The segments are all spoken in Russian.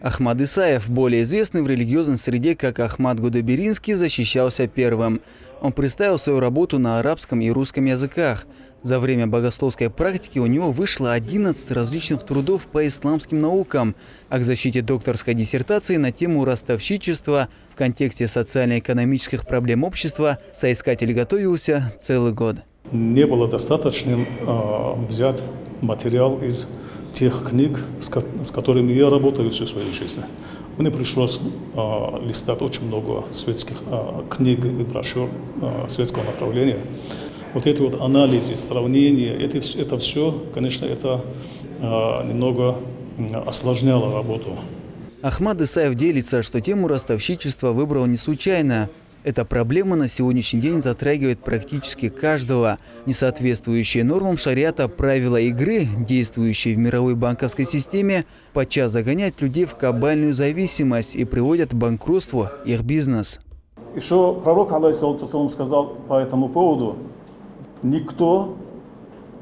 Ахмад Исаев, более известный в религиозной среде как Ахмад Годоберинский, защищался первым. Он представил свою работу на арабском и русском языках. За время богословской практики у него вышло 11 различных трудов по исламским наукам, а к защите докторской диссертации на тему ростовщичества в контексте социально-экономических проблем общества соискатель готовился целый год. Не было достаточным взять материал из тех книг, с которыми я работаю всю свою жизнь. Мне пришлось листать очень много светских книг и брошюр светского направления. Вот эти вот анализы, сравнения, это все, конечно, это немного осложняло работу. Ахмад Исаев делится, что тему ростовщичества выбрал не случайно. Эта проблема на сегодняшний день затрагивает практически каждого. Несоответствующие нормам шариата правила игры, действующие в мировой банковской системе, подчас загоняют людей в кабальную зависимость и приводят к банкротству их бизнес. Еще пророк, алейхиссалам, сказал по этому поводу: никто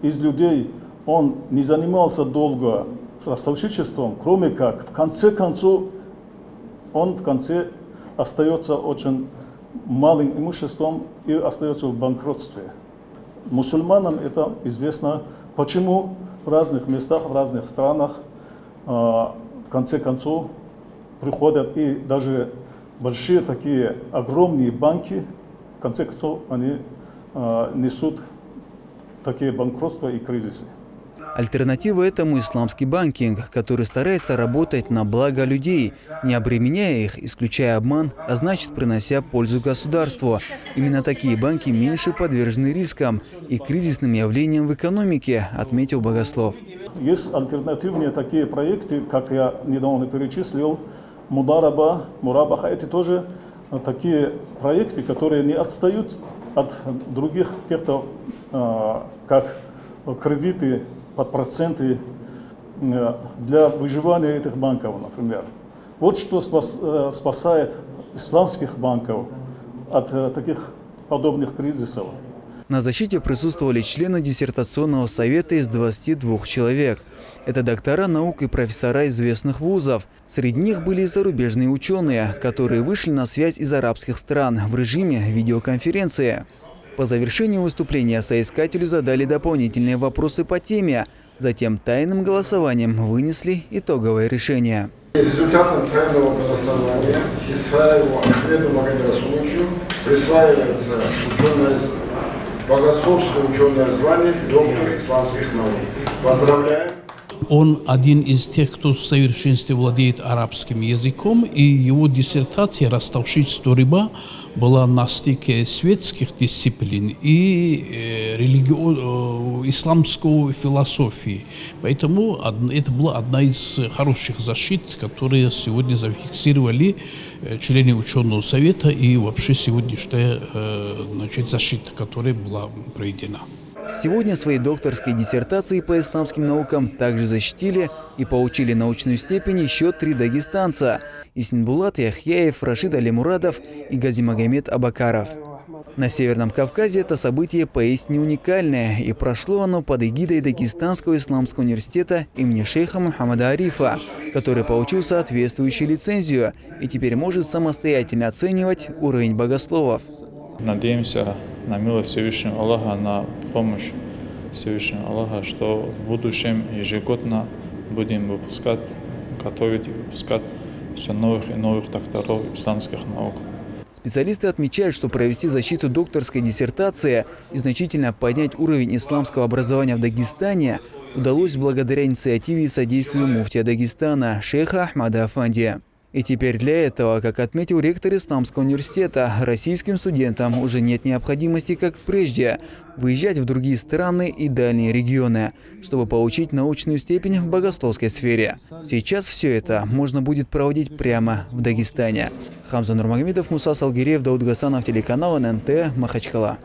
из людей, он не занимался долго ростовщичеством, кроме как в конце концов, он в конце остается очень малым имуществом и остается в банкротстве. Мусульманам это известно, почему в разных местах, в разных странах в конце концов приходят и даже большие такие огромные банки, в конце концов они несут такие банкротства и кризисы. Альтернатива этому – исламский банкинг, который старается работать на благо людей, не обременяя их, исключая обман, а значит, принося пользу государству. Именно такие банки меньше подвержены рискам и кризисным явлениям в экономике, отметил богослов. Есть альтернативные такие проекты, как я недавно перечислил, Мудараба, Мурабах. Это тоже такие проекты, которые не отстают от других, как кредиты под проценты для выживания этих банков, например. Вот что спасает исламских банков от таких подобных кризисов. На защите присутствовали члены диссертационного совета из 22 человек. Это доктора наук и профессора известных вузов. Среди них были и зарубежные ученые, которые вышли на связь из арабских стран в режиме видеоконференции. По завершению выступления соискателю задали дополнительные вопросы по теме. Затем тайным голосованием вынесли итоговое решение. Результатом тайного голосования Хисаеву Ахмеду Магомедрасуловичу присваивается богословское ученое звание доктора исламских наук. Поздравляем! Он один из тех, кто в совершенстве владеет арабским языком, и его диссертация «Ростовщичество рыба» была на стыке светских дисциплин и исламской философии. Поэтому это была одна из хороших защит, которые сегодня зафиксировали члены ученого совета и вообще сегодняшняя защита, которая была проведена. Сегодня свои докторские диссертации по исламским наукам также защитили и получили научную степень еще 3 дагестанца – Эсенбулат Яхьяев, Рашид Алимурадов и Газимагомед Абакаров. На Северном Кавказе это событие поистине уникальное, и прошло оно под эгидой Дагестанского исламского университета имени Шейха Мухаммада Арифа, который получил соответствующую лицензию и теперь может самостоятельно оценивать уровень богословов. Надеемся на милость Всевышнего Аллаха, на помощь Всевышнего Аллаха, что в будущем ежегодно будем выпускать, готовить и выпускать все новых и новых докторов исламских наук. Специалисты отмечают, что провести защиту докторской диссертации и значительно поднять уровень исламского образования в Дагестане удалось благодаря инициативе и содействию муфтия Дагестана шейха Ахмада Афандия. И теперь для этого, как отметил ректор Исламского университета, российским студентам уже нет необходимости, как прежде, выезжать в другие страны и дальние регионы, чтобы получить научную степень в богословской сфере. Сейчас все это можно будет проводить прямо в Дагестане. Хамзанур Магомедов, Муса Салгирев, Дауд Гасанов, телеканал ННТ, Махачкала.